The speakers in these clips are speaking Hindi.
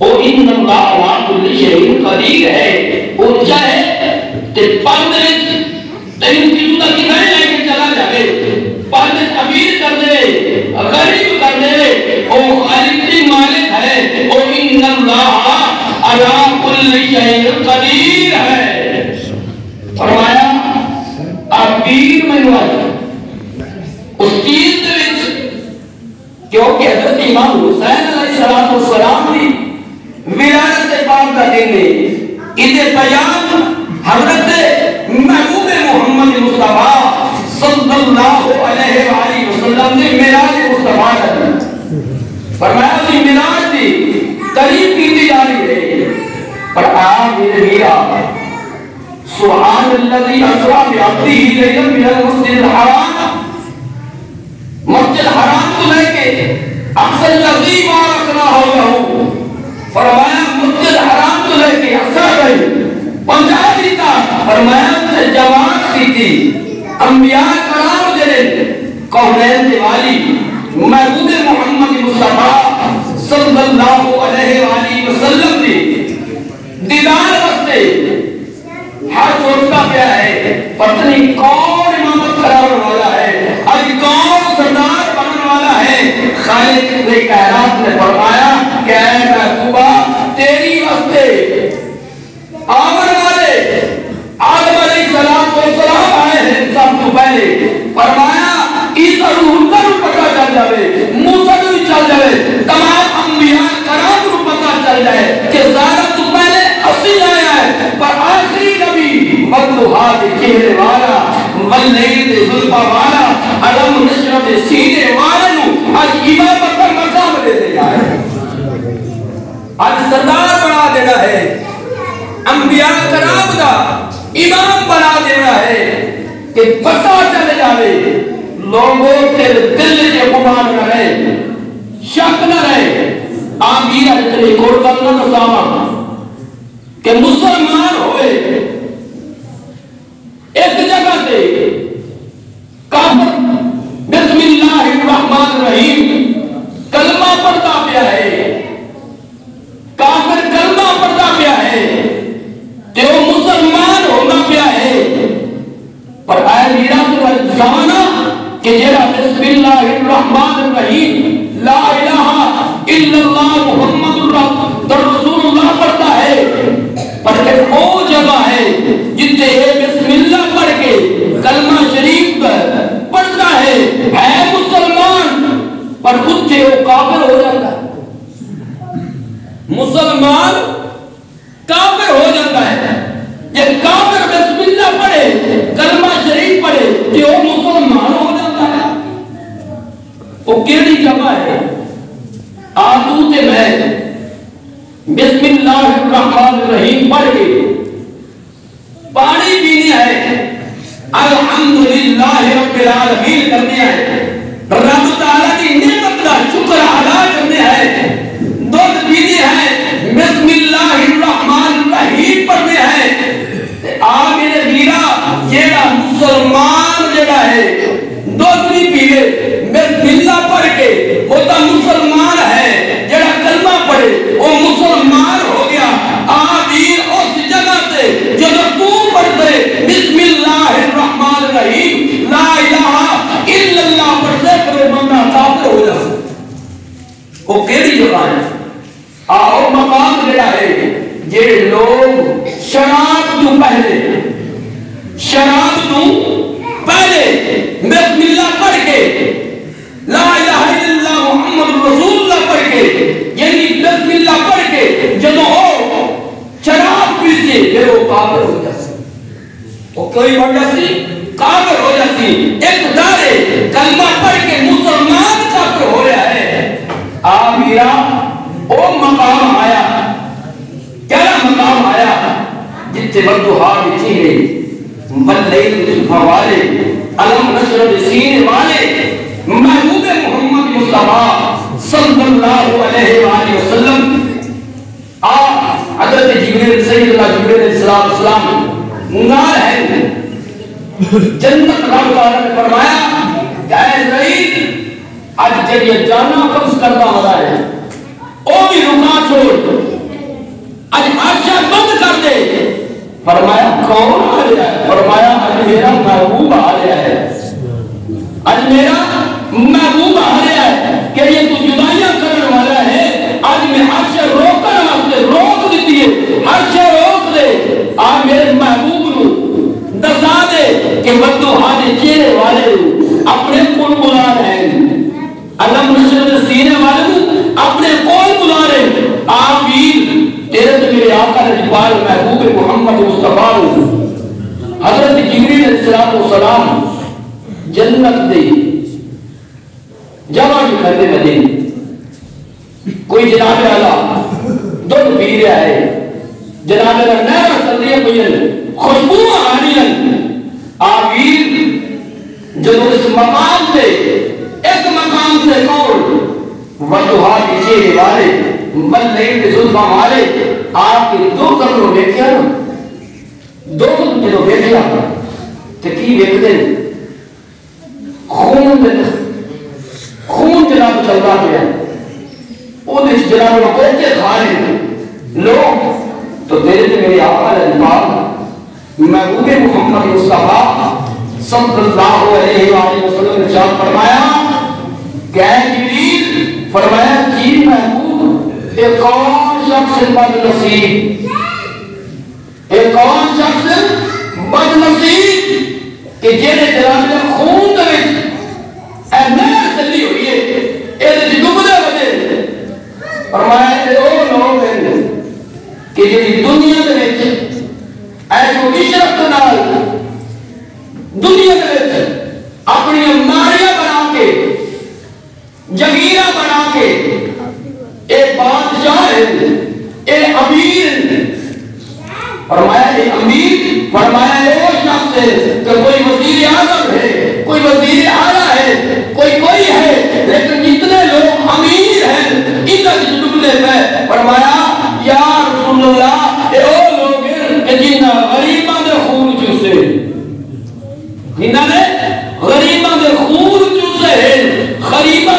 वो करीब है, वो ऊंचा है ते पंद तेन किसू का कितना लेके चला जाए, पंद अमीर कर दे गरीब कर दे, वो खालिकी मालिक है, वो इन्नल्लाह अला कुल्ली शैइन कदीर है। फरमाया अमीर उस चीज क्योंकि हजरत इमाम हुसैन अलैहिस्सलाम ने विरासत पाक का दिन इसे बयान हजरत महबूब मोहम्मद मुस्तफा सल्लल्लाहु अलैहि वसल्लम ने मेराज मुस्तफा का फरमाया कि मेराज की तारीफ की जा रही है। पर आप मेरे वीरा सुभान अल्लाह असरा बि अब्दी लैलन मिनल मस्जिदिल हराम, मस्जिद हराम को लेके अक्सर नजीब और रखना होगा हो। फरमाया मस्जिद हराम को लेके अक्सर पंजाब जीता, फरमाया से जमात की थी अम्बिया कराम जरे कौनैन दिवाली महबूब मोहम्मद मुस्तफा सल्लल्लाहु अलैहि वसल्लम ने दीदार रखते हर सोचता क्या है पत्नी कौन इमामत कराने वाला है, आज कौन सरदार बनने वाला है। खालिद ने कायनात ने फरमाया क्या महबूबा तेरी वास्ते आवर वाले आदम अलैहिस्सलाम को सलाम आए हैं सब तो पहले। फरमाया ईसा रूहुल्लाह को पता चल जावे, मूसा को चल जावे, तमाम अंबिया कराम को पता चल जाए कि सारा तो पहले असली आया है पर आखिरी नबी वल्लुहा के चेहरे वाला वल्लैल जुल्फा वाला अलम नशरत सीने वाले नु आज इमामत का मकाम दे दिया है, आज सरदार बना देना है, अंबिया कराम का इमाम बना देना है कि पता चल जावे लोगों के दिल के गुमान न रहे, शक न रहे। आमीर इतने कोरबन न सामा के मुसलमान होए एक जगह से काफिर बिस्मिल्लाहिर्रहमानिर्रहीम कलमा पढ़ता पिया है, काफिर कलमा पढ़ता पिया है ते वो मुसलमान होना पिया है। पर आयरा तो जाना कि जेड़ा बिस्मिल्लाहिर्रहमानिर्रहीम ला इलाहा इल्लल्लाह मुहम्मदुर रसूलुल्लाह पढ़ता है, पर वो जगह है जितने बिस्मिल्लाह पढ़ के कलमा शरीफ पढ़ता है मुसलमान, पर खुद से वो काफिर हो जाता है, मुसलमान काफिर हो जाता है। जब काफिर बिस्मिल्लाह पढ़े कलमा शरीफ पढ़े तो वो मुसलमान हो जाता है। वो केड़ी जगह है आदू से मैं बिस्मिल्लाहिर्रहमानिर्रहीम पढ़ के पानी पीने है, अल्हम्दुलिल्लाह रब्बिल आलमीन करने है, रब ताला की नेमत का शुक्र अदा करने है, दूध पीने है, बिस्मिल्लाहिर्रहमानिर्रहीम पढ़ने है। आ मेरे वीरा जेड़ा मुसलमान जेड़ा है दूध नहीं पीवे बिस्मिल्लाह पढ़ के वो तो मुसलमान है, जेड़ा कलमा पढ़े वो मुसलमान हो गया। आ वीर उस जगह से जो तू पढ़ते बिस्मिल्लाहिर्रहमानिर्रहीम ला इलाहा इल्लल्लाह पढ़ते तेरे बंदा काफिर हो जाए। वो केड़ी जगह है आओ मकाम जेड़ा है जे लोग शराब तू पहले बिस्मिल्लाह पढ़ के ला इलाहा इल्लल्लाह मुहम्मद रसूलुल्लाह पढ़ के यानी बिस्मिल्लाह पढ़ के जब हो शराब पीते फिर वो काफिर हो जाए, कोई वजह काफिर हो जाती। एक दारे कलमा पढ़ के मुसलमान काफिर हो रहा है। आ मेरा ओ मकाम आया, क्या मकाम आया जितने बंदुहा बिछी है मल्लैल वाले अलम नशरत सीने वाले महबूब मोहम्मद मुस्तफा सल्लल्लाहु अलैहि वसल्लम। आ हजरत जिब्रील सैयदना जिब्रील अलैहिस्सलाम नार है जन्नत रब ताला ने फरमाया जाए रही आज जब ये जाना कब्ज करता हो रहा है ओ भी रुका छोड़ फरमाया कौन आ गया? फरमाया आज मेरा महबूब आ गया है, आज मेरा महबूब आ गया है कि ये तो जुदाइयां करने वाला है। आज मैं हर से रोकर आपसे रोक देती है, हर से रोक दे। आज मेरे महबूब नू दसा दे कि मैं तो आज चेहरे वाले अपने कौन बुला रहे हैं, अलम नशर सीने वाले अपने कौन बुला रहे हैं। आप ही तेरे तो मेरे आका ने इकबाल महबूब मोहम्मद मुस्तफा हजरत जिब्रील अलैहिस्सलाम जन्नत दे जमा भी करने में दे। कोई जनाब आला दुध पी रहा है, जनाब अगर नहर चल रही है, कोई खुशबू आ रही है। आप ही जो इस मकाम पे एक मकाम से कौन वजुहा चेहरे वाले मन नहीं जुल्फा मारे, आपके दो कमरों देखिया दो जो देखिया तो की देखते खून खून जनाब चलता गया और इस जनाब को कैसे खा रहे लोग। तो तेरे से मेरे आका ने बाप महबूब मोहम्मद मुस्तफा सल्लल्लाहु अलैहि वसल्लम ने शान फरमाया क्या जिब्रील फरमाया कि महबूब एक कौन शख्स बदनसीब, एक कौन शख्स बदनसीब कि जेने जनाब ने खून दे विच ए नहर चली हुई है, एदे विच डुबदे वदे। फरमाया ए ओ लोग हैं कि जेड़ी दुनिया दे विच ऐशो इशरत नाल दुनिया दे विच अपनी मारिया बना के जगीरा बना के ए बादशाह है, ए अमीर। फरमाया ए अमीर फरमाया वो शख्स है कि कोई वजीर आजम है, कोई वजीर आला है, कोई कोई है, लेकिन जितने लोग अमीर हैं इधर डुबले में। फरमाया या रसूलुल्लाह ए वो लोग हैं जिन्ना गरीबा दे खून चूसे, जिन्ना ने गरीबा दे खून चूसे हैं, गरीबा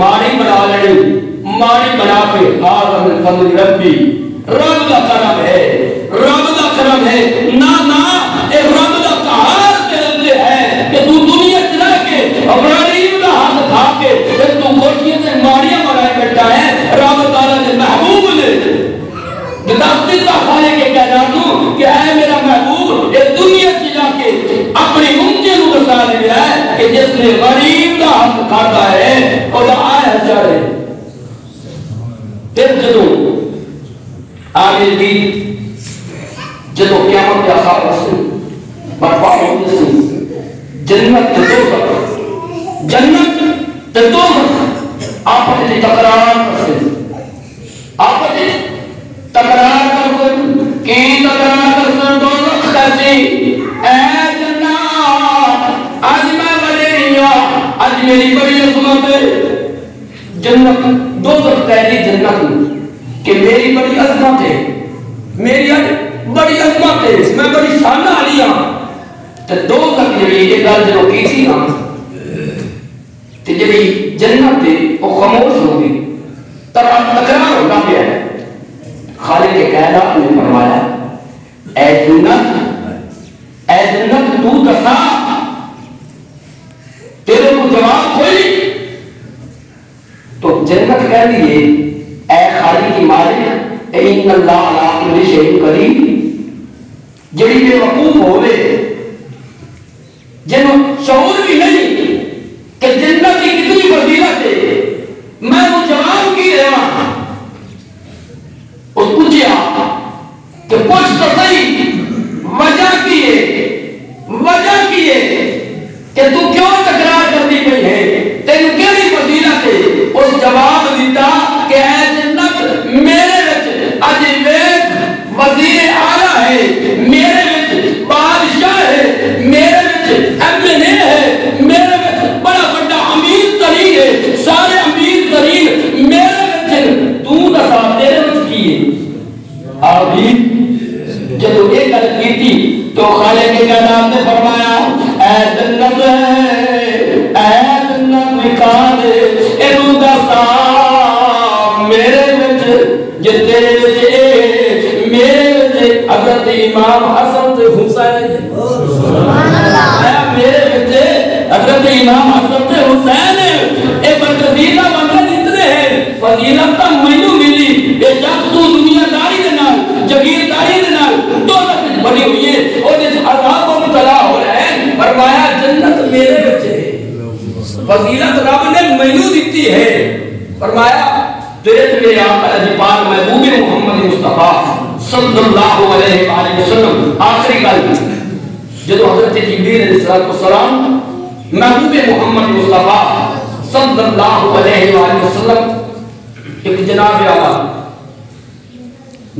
मारी बना लेनी, मारी बना के रब्बी रब का करम है, रब का करम है। ना ना ये रब का कहार चलते है कि तू दुनिया चला के गरीब का हाथ खा के तू कोठियों से मारिया बनाए बैठा है। रब ताला ने महबूब ने दस्ती का खाले के कह जानू कि ऐ मेरा महबूब ये दुनिया से जाके अपनी उम्मत को बसा लिया है कि जिसने गरीब का हक खाता है और आए हजार है। फिर जो आगे भी जो क़यामत का खास बर्पा होने से जन्नत तो दोज़ख, जन्नत तो दोज़ख आपस में टकराव करते हैं, आपस में तकरार कर की तकरार कर सुन दो लखसी ऐ जन्नत आज मैं बनेरिया आज मेरी बड़ी अजमत है। जन्नत दो सकता है जन्नत कि मेरी बड़ी अजमत है, मेरी आज बड़ी अजमत है, इसमें बड़ी शान आली हां। तो दो तक जड़ी ये गल जो की थी हां ते जड़ी जन्नत है वो खामोश होगी, तकरार होता गया। खालिक के कायनात ने फरमाया ऐ जन्नत तू दसा तेरे को जवाब कोई। तो जन्नत कह दिए ऐ खालिक की मालिक इन अल्लाह अला कुल्ली शैइन करीम जड़ी बेवकूफ होवे जिन शऊर भी नहीं कि जन्नत की कितनी फजीलत है। मैं वो जवाब की रहा पूछिया कि कुछ तो सही वजह किए कि तू क्यों तकरार करती पई है, तेन केड़ी फजीलत है। उस जवाब दिता कि ऐ जन्नत मेरे विच अज वेख वजीर आला है, मेरे विच बादशाह है, मेरे विच एमएनए है, मेरे विच बड़ा बड़ा अमीर तरीन है, सारे अमीर तरीन मेरे विच तू दसा तेरे विच की है। जो ये गल की तो खालिक के नाम ने फरमाया ऐ जन्नत विकार इनू दसा मेरे विच जे तेरे विच ए मेरे विच हजरत इमाम हसन ते हुसैन सुभान अल्लाह ए मेरे विच हजरत इमाम हसन ते हुसैन ए बदजीदा बंदे इतने हैं फजीलत ता मैनू मिली ए जब तू दुनियादारी दे नाल जगीरदारी दे नाल दौलत विच बनी हुई है ओदे च अज़ाब और तला हो रहा है फरमाया जन्नत मेरे विच है फजीलत रब ने मैनू दी है फरमाया तेरे पे आका अजीबान महबूब मोहम्मद मुस्तफा सल्लल्लाहु अलैहि वसल्लम आखिरी गल जब हजरत जिब्रील अलैहिस्सलाम महबूब मोहम्मद मुस्तफा सल्लल्लाहु अलैहि वसल्लम एक जनाब आला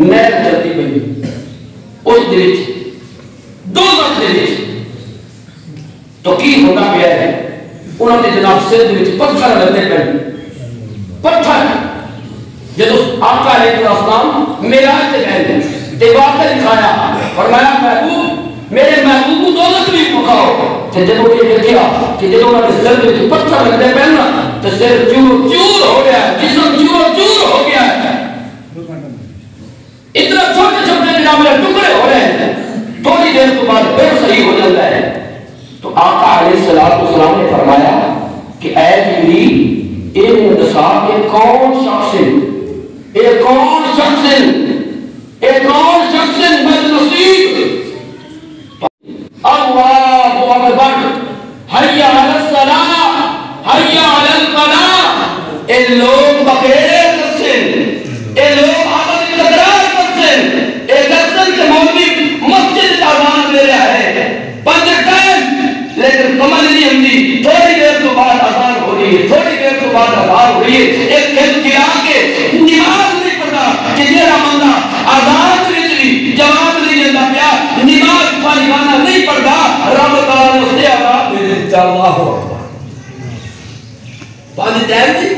नहर चलती पई उस दे विच दोज़ख दे विच तो की होंदा पिया है उन्हां दे जनाब सिर दे विच पत्थर लगदे पए पत्थर जदों आका अलैहिस्सलाम मेराज ते गए ते वाकया दिखाया फरमाया महबूब मेरे महबूब को दौलत भी मुकाओ ते जदों ये देखा कि जदों उनके सिर पे पत्थर लगदे पहला तो सिर चूर चूर हो गया जिस्म चूर चूर हो गया इतना छोटे छोटे जनाबे टुकड़े हो रहे हैं थोड़ी देर के बाद फिर सही हो जाता है तो आका अलैहिस्सलाम ने फरमाया कि ऐ जिब्रील ये मुदसा के कौन शख्स है एक और शख्स बदनसीब अल्लाहु अकबर हय्या अलल सलाह हय्या अलल फलाह ए लोग बखेड़े करसन ए लोग आवाज तकरार करसन ए दर्शन के मौलिक मस्जिद का आवाज दे रहा है पंज टाइम लेकिन समझ नहीं आती थोड़ी देर के बाद आसान हो रही है थोड़ी देर के बाद आसान हो रही है एक खेल खिला के तेरा बंदा आजाद रिजवी जवाब नहीं देता पिया नमाज परिवाना नहीं पड़दा रब ताला ने उसे आजाद दे देता अल्लाह पांच टाइम की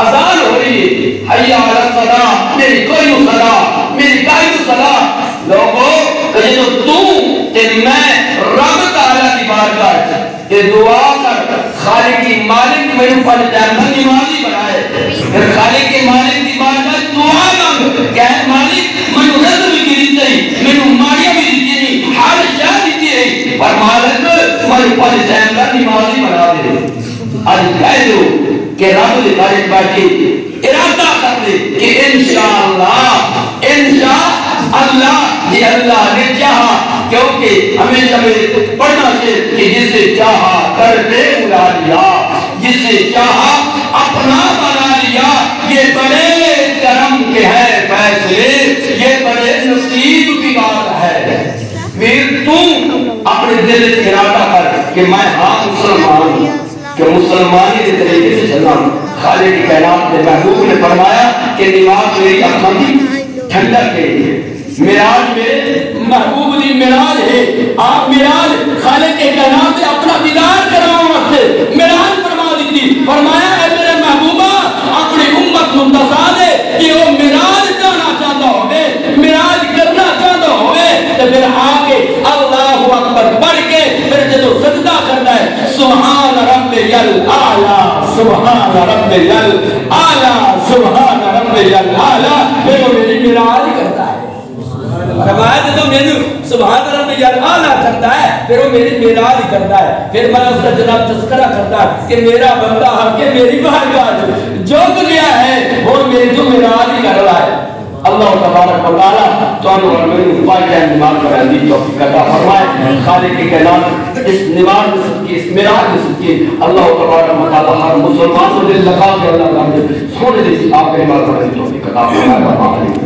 आजाद हो रही है हय्या अल सदा मेरी कोई सदा मेरी काई सदा लोगों कहे तो तू ते मैं रब ताला की बारगाह में ये दुआ कर खालिक की मालिक मेरे पांच टाइम की नमाज बनाए फिर खालिक के मालिक की बारगाह में दुआ क्या मालिक मेनू रज़्क़ भी दी नहीं मेनू मारिया भी दी नहीं हर शय दी है पर मालिक मेरे पास टाइम का नमाज ही बना दे आज कह दो कि रब के बारे बाकी इरादा कर ले कि इंशाअल्लाह ये अल्लाह ने चाहा क्योंकि हमेशा मेरे पढ़ना से कि जिसे चाहा कर ले उड़ा लिया जिसे चाहा अपना बना लिया ये बड़े करम के है ये बड़े नसीब की बात है फिर तू अपने दिल में इरादा कर कि मैं हां मुसलमान हूं कि मुसलमानी के तरीके से चलना खालिद कायनात के महबूब ने फरमाया कि निमाज मेरी अखों की ठंडक के लिए मेराज में महबूब दी मेराज है आप मेराज खालिद के कायनात से अपना दीदार कराओ वास्ते मेराज फरमा दी फरमाया ए मेरे महबूबा अपनी उम्मत को दसा दे कि वो मेराज फिर आके अल्लाहु अकबर पढ़ के फिर जो सजदा करता है सुभान रब्बिल आला सुभान रब्बिल आला सुभान रब्बिल आला फिर वो मेरी मेराज करता है फरमाया तो मेनू सुभान रब्बिल आला करता है फिर वो मेरी मेराज करता है फिर मैं उसका जनाब तस्करा करता कि मेरा बंदा आके मेरी बारगाह में झुक गया है और मेरी जो मेराज कर रहा है अल्लाह तबारक व तआला तोनु और मेरे उपाय का निर्माण कराने की तौफीक अता फरमाए खालिक के कलाम इस निवार की इस मिराज की अल्लाह तबारक व तआला हर मुसलमान को दिल लगा के अल्लाह ताला ने सोने जैसी आपके माल पर तौफीक अता फरमाए